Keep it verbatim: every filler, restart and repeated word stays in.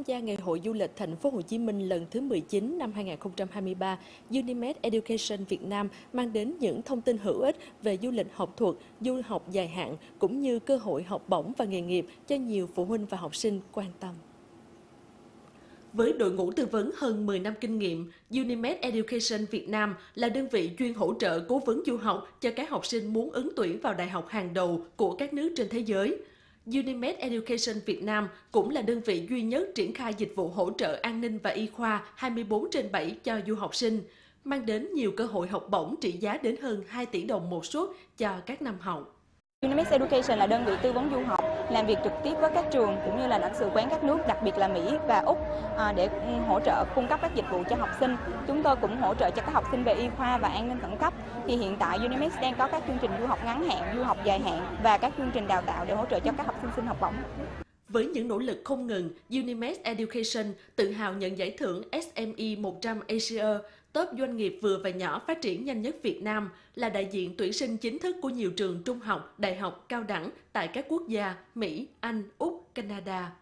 tham gia Ngày hội du lịch Thành phố Hồ Chí Minh lần thứ mười chín năm hai nghìn không trăm hai mươi ba, UNIMATES Education Việt Nam mang đến những thông tin hữu ích về du lịch học thuật, du học dài hạn cũng như cơ hội học bổng và nghề nghiệp cho nhiều phụ huynh và học sinh quan tâm. Với đội ngũ tư vấn hơn mười năm kinh nghiệm, UNIMATES Education Việt Nam là đơn vị chuyên hỗ trợ cố vấn du học cho các học sinh muốn ứng tuyển vào đại học hàng đầu của các nước trên thế giới. UNIMATES Education Việt Nam cũng là đơn vị duy nhất triển khai dịch vụ hỗ trợ an ninh và y khoa hai mươi bốn trên bảy cho du học sinh, mang đến nhiều cơ hội học bổng trị giá đến hơn hai tỷ đồng một suất cho các năm học. UNIMATES Education là đơn vị tư vấn du học, làm việc trực tiếp với các trường cũng như là lãnh sự quán các nước, đặc biệt là Mỹ và Úc, để hỗ trợ cung cấp các dịch vụ cho học sinh. Chúng tôi cũng hỗ trợ cho các học sinh về y khoa và an ninh khẩn cấp. Thì hiện tại UNIMATES đang có các chương trình du học ngắn hạn, du học dài hạn và các chương trình đào tạo để hỗ trợ cho các học sinh xin học bổng. Với những nỗ lực không ngừng, UNIMATES Education tự hào nhận giải thưởng ét em e một trăm Asia, top doanh nghiệp vừa và nhỏ phát triển nhanh nhất Việt Nam, là đại diện tuyển sinh chính thức của nhiều trường trung học, đại học, cao đẳng tại các quốc gia Mỹ, Anh, Úc, Canada.